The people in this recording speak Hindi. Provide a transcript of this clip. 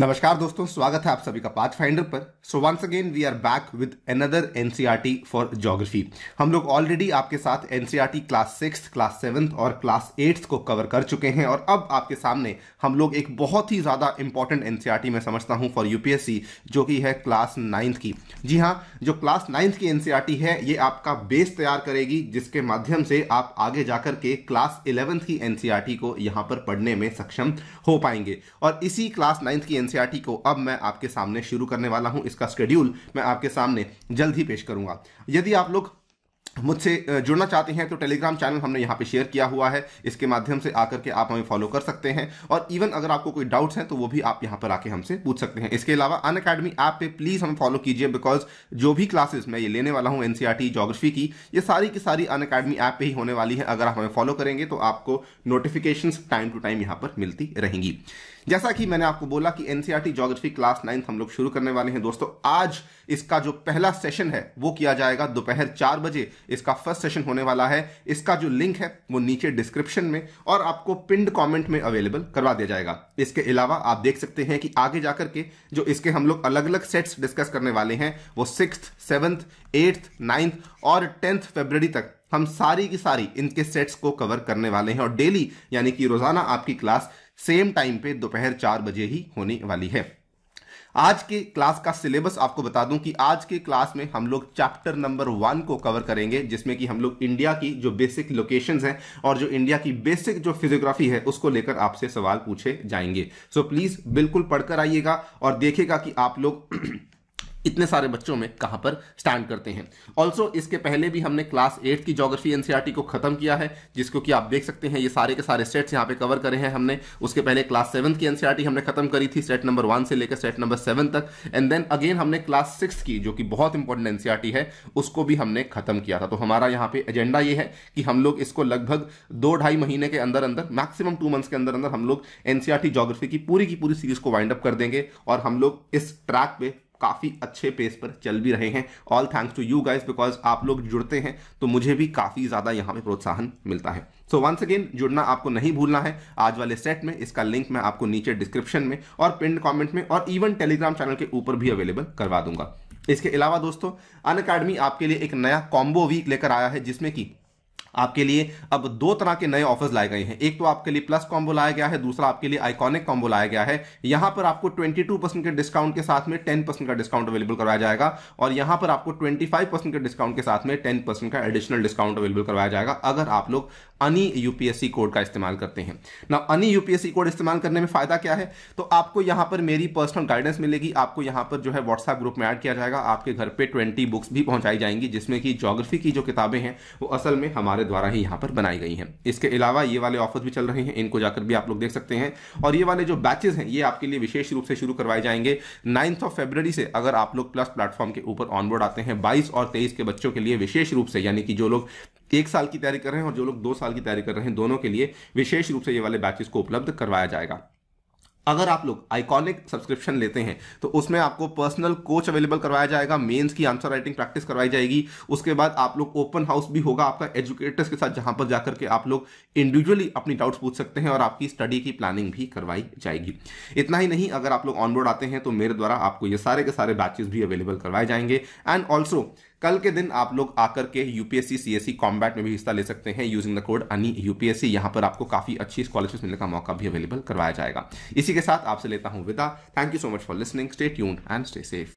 नमस्कार दोस्तों, स्वागत है आप सभी का पाथफाइंडर पर। So once again we are back with another NCERT for geography. हम लोग ऑलरेडी आपके साथ एनसीईआरटी क्लास 6, क्लास 7 और क्लास 8 को कवर कर चुके हैं और अब आपके सामने हम लोग एक बहुत ही ज़्यादा इंपॉर्टेंट एनसीईआरटी मैं समझता हूं फॉर यूपीएससी, जो कि है क्लास 9 की। जी हाँ, जो क्लास 9 की एनसीईआरटी है ये आपका बेस तैयार करेगी, जिसके माध्यम से आप आगे जाकर के क्लास 11 की एनसीईआरटी को यहाँ पर पढ़ने में सक्षम हो पाएंगे। और इसी क्लास 9 की एनसीईआरटी को अब मैं आपके सामने शुरू करने वाला हूं। इसका शेड्यूल मैं आपके सामने जल्द ही पेश करूंगा। यदि आप लोग मुझसे जुड़ना चाहते हैं तो टेलीग्राम चैनल हमने यहाँ पे शेयर किया हुआ है, इसके माध्यम से आकर के आप हमें फॉलो कर सकते हैं। और इवन अगर आपको कोई डाउट्स हैं तो वो भी आप यहाँ पर आके हमसे पूछ सकते हैं। इसके अलावा अनअकैडमी ऐप पे प्लीज़ हमें फॉलो कीजिए, बिकॉज जो भी क्लासेस मैं ये लेने वाला हूँ एनसीईआरटी ज्योग्राफी की, ये सारी की सारी अनअकैडमी ऐप पे ही होने वाली है। अगर आप हमें फॉलो करेंगे तो आपको नोटिफिकेशंस टाइम टू टाइम यहाँ पर मिलती रहेंगी। जैसा कि मैंने आपको बोला कि एनसीईआरटी ज्योग्राफी क्लास 9 हम लोग शुरू करने वाले हैं दोस्तों। आज इसका जो पहला सेशन है वो किया जाएगा दोपहर 4 बजे। इसका फर्स्ट सेशन होने वाला है। इसका जो लिंक है वो नीचे डिस्क्रिप्शन में और आपको पिंड कमेंट में अवेलेबल करवा दिया जाएगा। इसके अलावा आप देख सकते हैं कि आगे जाकर के जो इसके हम लोग अलग अलग सेट्स डिस्कस करने वाले हैं वो 6th, 7th, 8th, 9th और 10th फरवरी तक हम सारी की सारी इनके सेट्स को कवर करने वाले हैं। और डेली यानी कि रोजाना आपकी क्लास सेम टाइम पे दोपहर 4 बजे ही होने वाली है। आज के क्लास का सिलेबस आपको बता दूं कि आज के क्लास में हम लोग चैप्टर नंबर 1 को कवर करेंगे, जिसमें कि हम लोग इंडिया की जो बेसिक लोकेशंस हैं और जो इंडिया की बेसिक जो फिजियोग्राफी है उसको लेकर आपसे सवाल पूछे जाएंगे। सो प्लीज़ बिल्कुल पढ़कर आइएगा और देखिएगा कि आप लोग इतने सारे बच्चों में कहाँ पर स्टैंड करते हैं। ऑल्सो इसके पहले भी हमने क्लास 8 की ज्योग्राफी एनसीईआरटी को खत्म किया है, जिसको कि आप देख सकते हैं ये सारे के सारे सेट्स यहाँ पे कवर करे हैं हमने। उसके पहले क्लास 7 की एनसीईआरटी हमने खत्म करी थी, सेट नंबर 1 से लेकर सेट नंबर 7 तक। एंड देन अगेन हमने क्लास 6 की, जो कि बहुत इंपॉर्टेंट एनसीईआरटी है, उसको भी हमने खत्म किया था। तो हमारा यहाँ पे एजेंडा ये है कि हम लोग इसको लगभग 2-2.5 महीने के अंदर अंदर, मैक्सिमम 2 मंथ्स के अंदर अंदर हम लोग एनसीईआरटी ज्योग्राफी की पूरी सीरीज को वाइंड अप कर देंगे। और हम लोग इस ट्रैक पे काफ़ी अच्छे पेस पर चल भी रहे हैं। All thanks to you guys, because आप लोग जुड़ते हैं तो मुझे भी काफ़ी ज़्यादा यहाँ पे प्रोत्साहन मिलता है। सो वंस अगेन जुड़ना आपको नहीं भूलना है आज वाले सेट में। इसका लिंक मैं आपको नीचे डिस्क्रिप्शन में और पिन कमेंट में और इवन टेलीग्राम चैनल के ऊपर भी अवेलेबल करवा दूंगा। इसके अलावा दोस्तों अनअकैडमी आपके लिए एक नया कॉम्बो वीक लेकर आया है, जिसमें कि आपके लिए अब 2 तरह के नए ऑफर्स लाए गए हैं। एक तो आपके लिए प्लस कॉम्बो लाया गया है, दूसरा आपके लिए आइकॉनिक कॉम्बो लाया गया है। यहां पर आपको 22% के डिस्काउंट के साथ में 10% का डिस्काउंट अवेलेबल करवाया जाएगा और यहां पर आपको 25% के डिस्काउंट के साथ में 10% का एडिशनल डिस्काउंट अवेलेबल करवाया जाएगा अगर आप लोग ANIUPSC कोड का इस्तेमाल करते हैं। ना ANIUPSC कोड इस्तेमाल करने में फायदा क्या है, तो आपको यहाँ पर मेरी पर्सनल गाइडेंस मिलेगी। आपको यहाँ पर जो है व्हाट्सएप ग्रुप में ऐड किया जाएगा, आपके घर पे 20 बुक्स भी पहुंचाई जाएंगी, जिसमें कि ज्योग्राफी की जो किताबें हैं वो असल में हमारे द्वारा ही यहाँ पर बनाई गई हैं। इसके अलावा ये वाले ऑफर्स भी चल रहे हैं, इनको जाकर भी आप लोग देख सकते हैं। और ये वाले जो बैचेज हैं ये आपके लिए विशेष रूप से शुरू करवाए जाएंगे 9 फरवरी से। अगर आप लोग प्लस प्लेटफॉर्म के ऊपर ऑनबोर्ड आते हैं 22 और 23 के बच्चों के लिए विशेष रूप से, यानी कि जो लोग 1 साल की तैयारी कर रहे हैं और जो लोग 2 साल की तैयारी कर रहे हैं, दोनों के लिए विशेष रूप से ये वाले बैचेस को उपलब्ध करवाया जाएगा। अगर आप लोग आइकॉनिक सब्सक्रिप्शन लेते हैं तो उसमें आपको पर्सनल कोच अवेलेबल करवाया जाएगा, मेंस की आंसर राइटिंग प्रैक्टिस करवाई जाएगी। उसके बाद आप लोग ओपन हाउस भी होगा आपका एजुकेटर्स के साथ, जहां पर जाकर के आप लोग इंडिविजुअली अपनी डाउट्स पूछ सकते हैं और आपकी स्टडी की प्लानिंग भी करवाई जाएगी। इतना ही नहीं, अगर आप लोग ऑनबोर्ड आते हैं तो मेरे द्वारा आपको ये सारे के सारे बैचेस भी अवेलेबल करवाए जाएंगे। एंड ऑल्सो कल के दिन आप लोग आकर के यूपीएससी सीएसई कॉम्बैट में भी हिस्सा ले सकते हैं यूजिंग द कोड ANIUPSC। यहाँ पर आपको काफी अच्छी स्कॉलरशिप मिलने का मौका भी अवेलेबल करवाया जाएगा। इसी के साथ आपसे लेता हूं विदा। Thank you so much for listening. Stay tuned and stay safe.